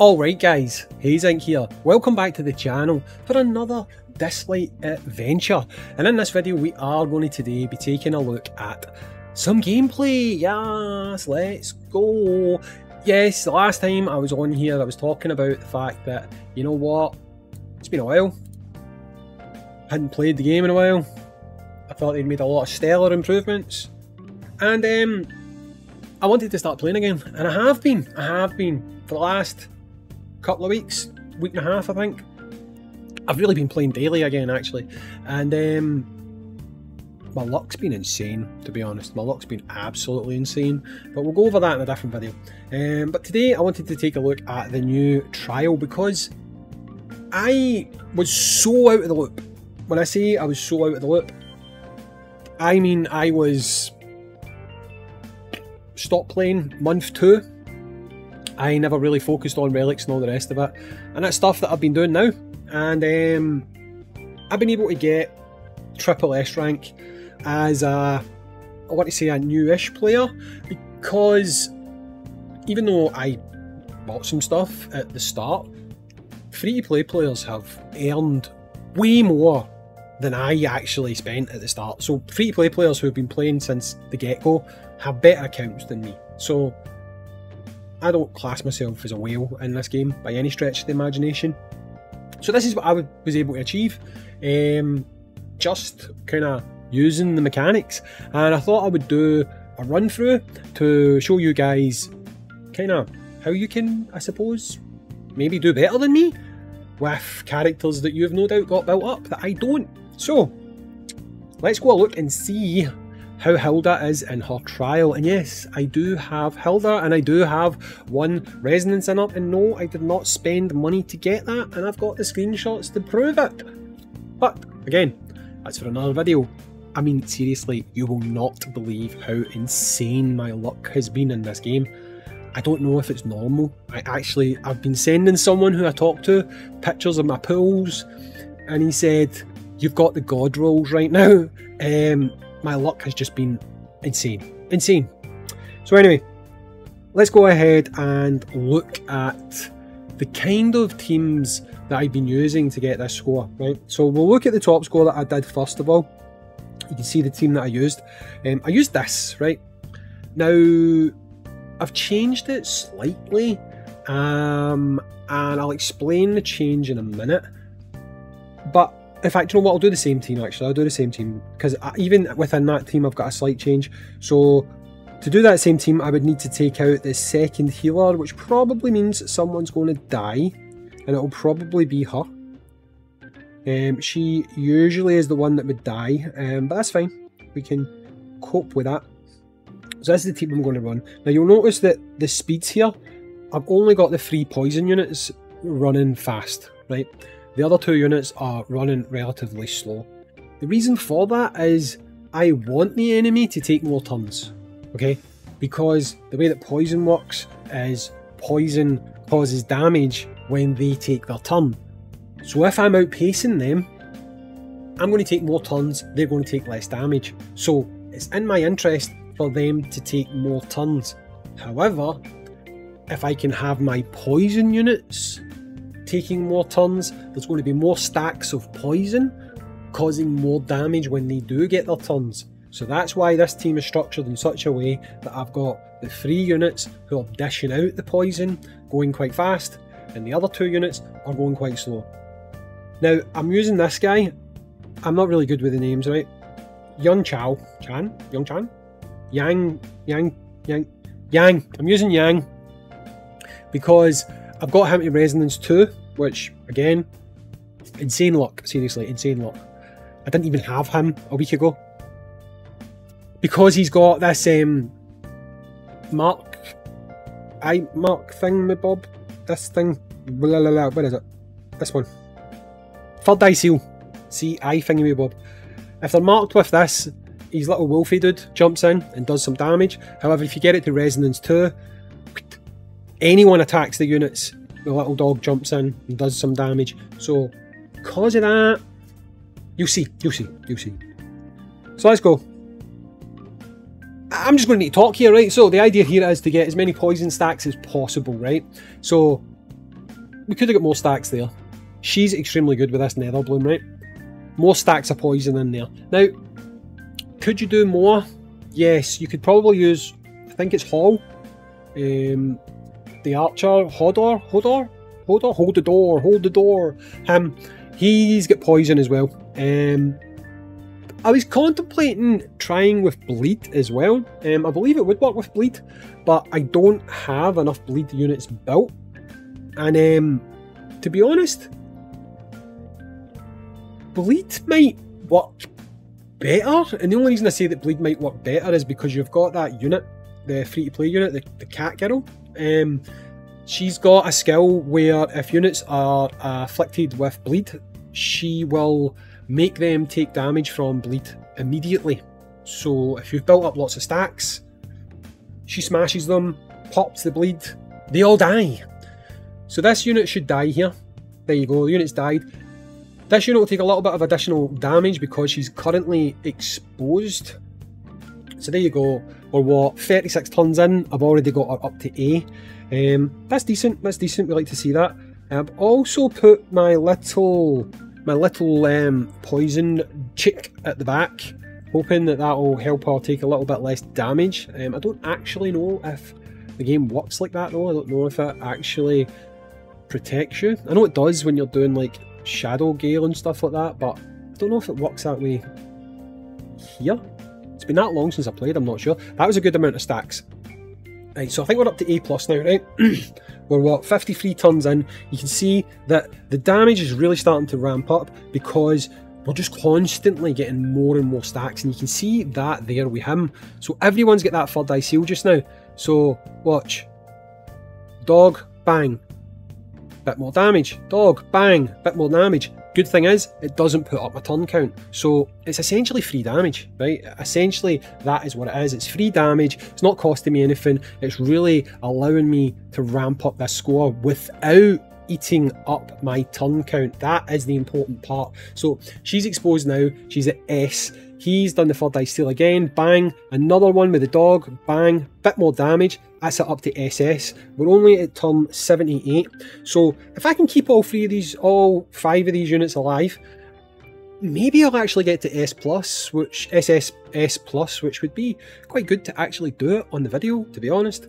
Alright guys, Hayzink here, welcome back to the channel for another Dislyte adventure, and in this video we are going to today be taking a look at some gameplay. Yes, let's go. Yes, the last time I was on here I was talking about the fact that, you know what, it's been a while, hadn't played the game in a while, I thought they'd made a lot of stellar improvements, and I wanted to start playing again, and I have been for the last couple of weeks, week and a half I think. I've really been playing daily again actually, and my luck's been insane, to be honest. My luck's been absolutely insane, but we'll go over that in a different video. But today I wanted to take a look at the new trial because I was so out of the loop. When I say I was so out of the loop, I mean I was stopped playing month 2. I never really focused on relics and all the rest of it, and that's stuff that I've been doing now, and I've been able to get triple S rank as a, I want to say a newish player, because even though I bought some stuff at the start, free to play players have earned way more than I actually spent at the start. So free to play players who have been playing since the get-go have better accounts than me, so I don't class myself as a whale in this game by any stretch of the imagination. So this is what I was able to achieve, just kind of using the mechanics, and I thought I would do a run through to show you guys kind of how you can, I suppose, maybe do better than me with characters that you've no doubt got built up that I don't. So let's go a look and see how Hilda is in her trial. And yes, I do have Hilda, and I do have one resonance in up, and no, I did not spend money to get that, and I've got the screenshots to prove it. But again, that's for another video. I mean, seriously, you will not believe how insane my luck has been in this game. I don't know if it's normal. I've been sending someone who I talked to pictures of my pools, and he said, "You've got the god rolls right now." My luck has just been insane. So anyway, let's go ahead and look at the kind of teams that I've been using to get this score, right? So we'll look at the top score that I did first of all. You can see the team that I used. I used this, right? Now, I've changed it slightly, and I'll explain the change in a minute. But in fact, you know what, I'll do the same team actually, I'll do the same team, because even within that team I've got a slight change. So to do that same team I would need to take out the second healer, which probably means someone's going to die, and it'll probably be her. She usually is the one that would die, but that's fine, we can cope with that. So that's the team I'm going to run. Now you'll notice that the speeds here, I've only got the 3 poison units running fast, right? The other 2 units are running relatively slow. The reason for that is I want the enemy to take more turns, okay? Because the way that poison works is poison causes damage when they take their turn. So if I'm outpacing them, I'm going to take more turns, they're going to take less damage. So it's in my interest for them to take more turns. However, if I can have my poison units taking more turns, there's going to be more stacks of poison causing more damage when they do get their turns. So that's why this team is structured in such a way that I've got the 3 units who are dishing out the poison going quite fast, and the other 2 units are going quite slow. Now I'm using this guy, I'm not really good with the names, right? Yang. I'm using Yang because I've got him to resonance 2, which again, insane luck, seriously, insane luck. I didn't even have him a week ago, because he's got this Third Eye Seal, if they're marked with this, his little wolfy dude jumps in and does some damage. However, if you get it to resonance 2, anyone attacks the units, the little dog jumps in and does some damage. So because of that, you'll see. So let's go. I'm just going to need to talk here, right? So the idea here is to get as many poison stacks as possible, right? So we could have got more stacks there. She's extremely good with this Nether Bloom, right? More stacks of poison in there. Now, could you do more? Yes, you could probably use, I think it's Hall, the Archer, Hodor, hold the door. He's got poison as well. I was contemplating trying with bleed as well. I believe it would work with bleed, but I don't have enough bleed units built. And to be honest, bleed might work better. And the only reason I say that bleed might work better is because you've got that unit, the free-to-play unit, the cat girl. She's got a skill where if units are afflicted with bleed, she will make them take damage from bleed immediately. So if you've built up lots of stacks, she smashes them, pops the bleed, they all die. So this unit should die here. There you go, the unit's died. This unit will take a little bit of additional damage because she's currently exposed. So there you go, we're what, 36 turns in, I've already got her up to A. That's decent, we like to see that. I've also put my little poison chick at the back, hoping that that'll help her take a little bit less damage. I don't actually know if the game works like that though. I don't know if it actually protects you. I know it does when you're doing like Shadow Gale and stuff like that, but I don't know if it works that way here. It's been that long since I played, I'm not sure. That was a good amount of stacks. Right, so I think we're up to A+ now, right? We're what, 53 turns in. You can see that the damage is really starting to ramp up because we're just constantly getting more and more stacks, and you can see that there with him. So everyone's got that Third Eye Seal just now. So watch. Dog, bang. Bit more damage. Dog, bang. Bit more damage. Good thing is, it doesn't put up my turn count, so it's essentially free damage, right? Essentially, that is what it is. It's free damage, it's not costing me anything, it's really allowing me to ramp up this score without eating up my turn count. That is the important part. So, she's exposed now, she's at S. He's done the Third Eye Seal again, bang, another one with the dog, bang, bit more damage, that's it up to SS. We're only at turn 78, so if I can keep all five of these units alive, maybe I'll actually get to S+, which SS+, which would be quite good to actually do it on the video, to be honest.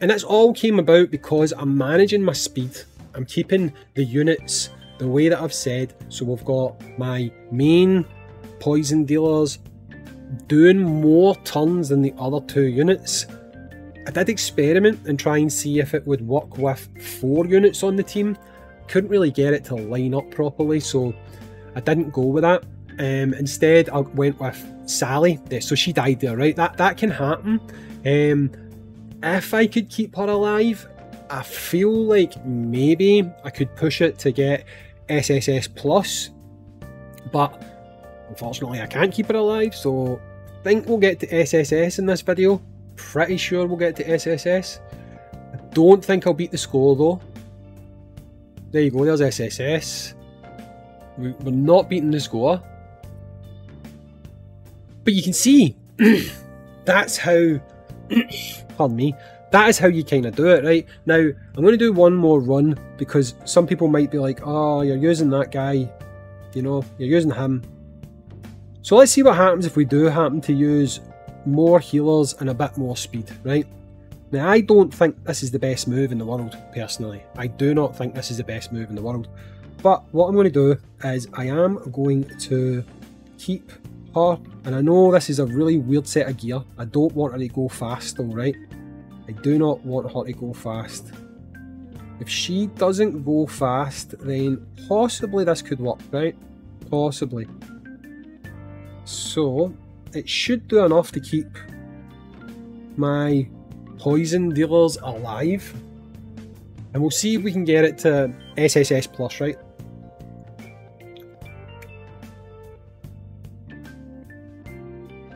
And that's all came about because I'm managing my speed, I'm keeping the units the way that I've said, so we've got my main poison dealers doing more turns than the other two units. I did experiment and try and see if it would work with 4 units on the team. Couldn't really get it to line up properly, so I didn't go with that. Instead I went with Sally, so she died there, right? That can happen. If I could keep her alive, I feel like maybe I could push it to get SSS+, but unfortunately I can't keep it alive, so I think we'll get to SSS in this video. Pretty sure we'll get to SSS. I don't think I'll beat the score though. There you go, there's SSS. We're not beating the score. But you can see, that's how, pardon me, that is how you kind of do it, right? Now, I'm going to do one more run because some people might be like, oh, you're using that guy, you know, you're using him. So let's see what happens if we do happen to use more healers and a bit more speed, right? Now, I don't think this is the best move in the world, personally. I do not think this is the best move in the world. But what I'm going to do is I am going to keep her. And I know this is a really weird set of gear. I don't want her to go fast though, right? I do not want her to go fast. If she doesn't go fast, then possibly this could work, right? Possibly. So, it should do enough to keep my poison dealers alive. And we'll see if we can get it to SSS+, right?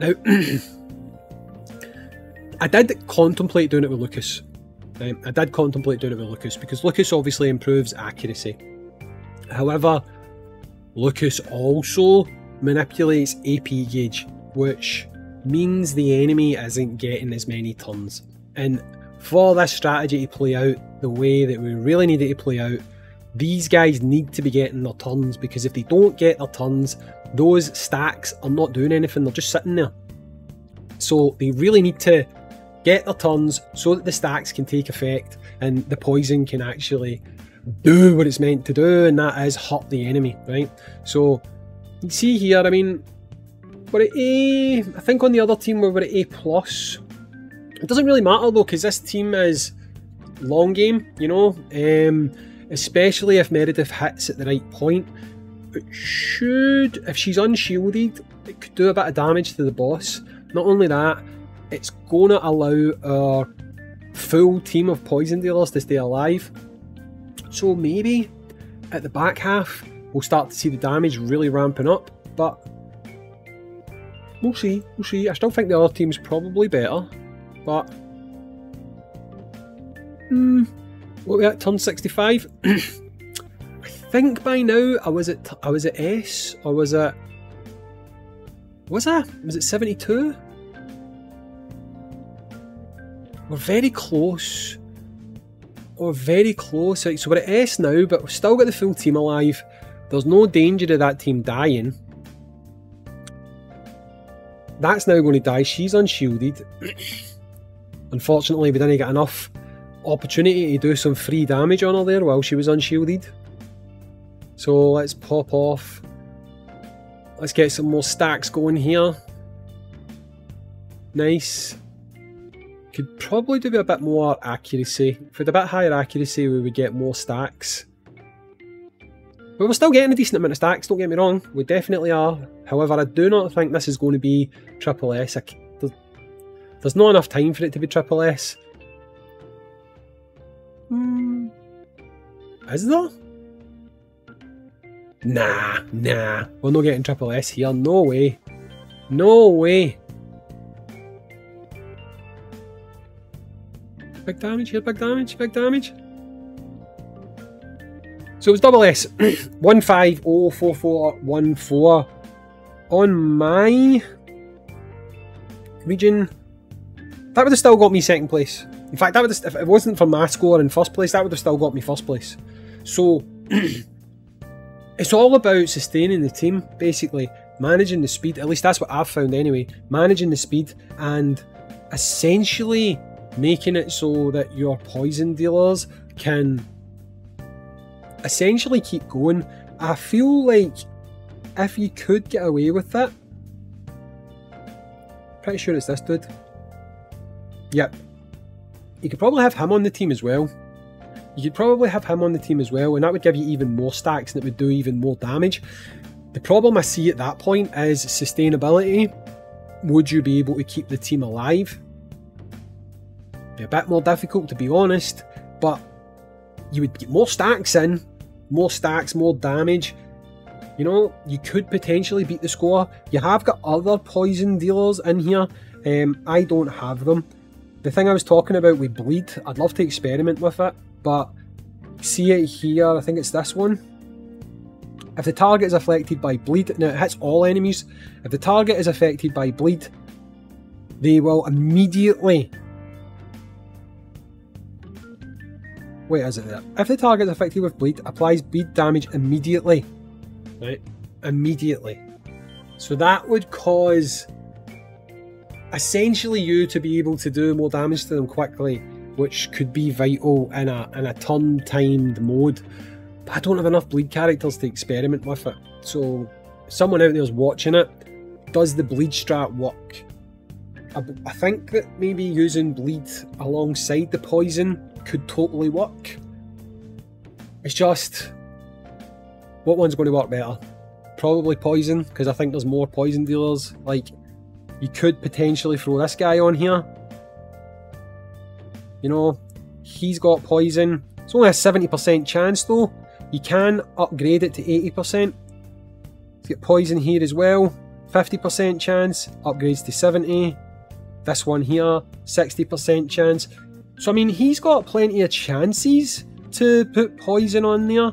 Now, I did contemplate doing it with Lucas. I did contemplate doing it with Lucas because Lucas obviously improves accuracy. However, Lucas also manipulates AP gauge, which means the enemy isn't getting as many turns. And for this strategy to play out the way that we really need it to play out, These guys need to be getting their turns, because if they don't get their turns, those stacks are not doing anything, they're just sitting there. So they really need to get their turns so that the stacks can take effect and the poison can actually do what it's meant to do, and that is hurt the enemy, right? So you see here, I mean, we're at A, I think on the other team we were at A+. It doesn't really matter though, because this team is long game, you know, especially if Meredith hits at the right point. It should, if she's unshielded, it could do a bit of damage to the boss. Not only that, it's going to allow our full team of poison dealers to stay alive. So maybe at the back half, we'll start to see the damage really ramping up, but we'll see, we'll see. I still think the other team's probably better, but what are we at, turn 65? I think by now I was at S, or was it 72? We're very close. We're very close. So we're at S now, but we've still got the full team alive. There's no danger of that team dying. That's now going to die. She's unshielded. Unfortunately, we didn't get enough opportunity to do some free damage on her there while she was unshielded. So let's pop off. Let's get some more stacks going here. Nice. Could probably do a bit more accuracy. If we had a bit higher accuracy, we would get more stacks. But we're still getting a decent amount of stacks, don't get me wrong. We definitely are. However, I do not think this is going to be triple S. There's not enough time for it to be triple S. Is there? Nah. We're not getting triple S here. No way. No way. Big damage here, big damage, big damage. So it was double S. 15044414. On my region, that would have still got me second place. In fact, that would have, if it wasn't for my score in first place, that would have still got me first place. So it's all about sustaining the team, basically. Managing the speed, at least that's what I've found anyway. Managing the speed and essentially making it so that your poison dealers can essentially keep going. I feel like if you could get away with it, pretty sure it's this dude. Yep. You could probably have him on the team as well. You could probably have him on the team as well, and that would give you even more stacks and it would do even more damage. The problem I see at that point is sustainability. Would you be able to keep the team alive? Be a bit more difficult, to be honest, but you would get more stacks in, more stacks, more damage. You know, you could potentially beat the score. You have got other poison dealers in here. I don't have them. The thing I was talking about with bleed, I'd love to experiment with it, but see it here, I think it's this one. If the target is affected by bleed, now it hits all enemies. If the target is affected by bleed, they will immediately... Wait, is it there? If the target is affected with bleed, applies bleed damage immediately. Right? Immediately. So that would cause essentially you to be able to do more damage to them quickly, which could be vital in a turn-timed mode. But I don't have enough bleed characters to experiment with it. So someone out there is watching it. Does the bleed strat work? I think that maybe using bleed alongside the poison could totally work. It's just, what one's going to work better? Probably poison, because I think there's more poison dealers. Like, you could potentially throw this guy on here. You know, he's got poison. It's only a 70% chance though. You can upgrade it to 80%. Let's get poison here as well. 50% chance, upgrades to 70. This one here, 60% chance. So, I mean, he's got plenty of chances to put poison on there.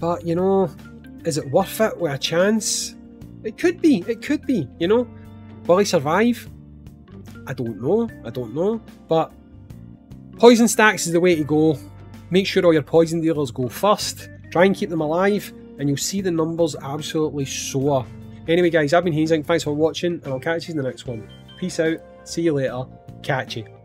But, you know, is it worth it with a chance? It could be, you know. Will he survive? I don't know, but poison stacks is the way to go. Make sure all your poison dealers go first, try and keep them alive, and you'll see the numbers absolutely soar. Anyway guys, I've been Hayzink, thanks for watching, and I'll catch you in the next one. Peace out, see you later, catch you.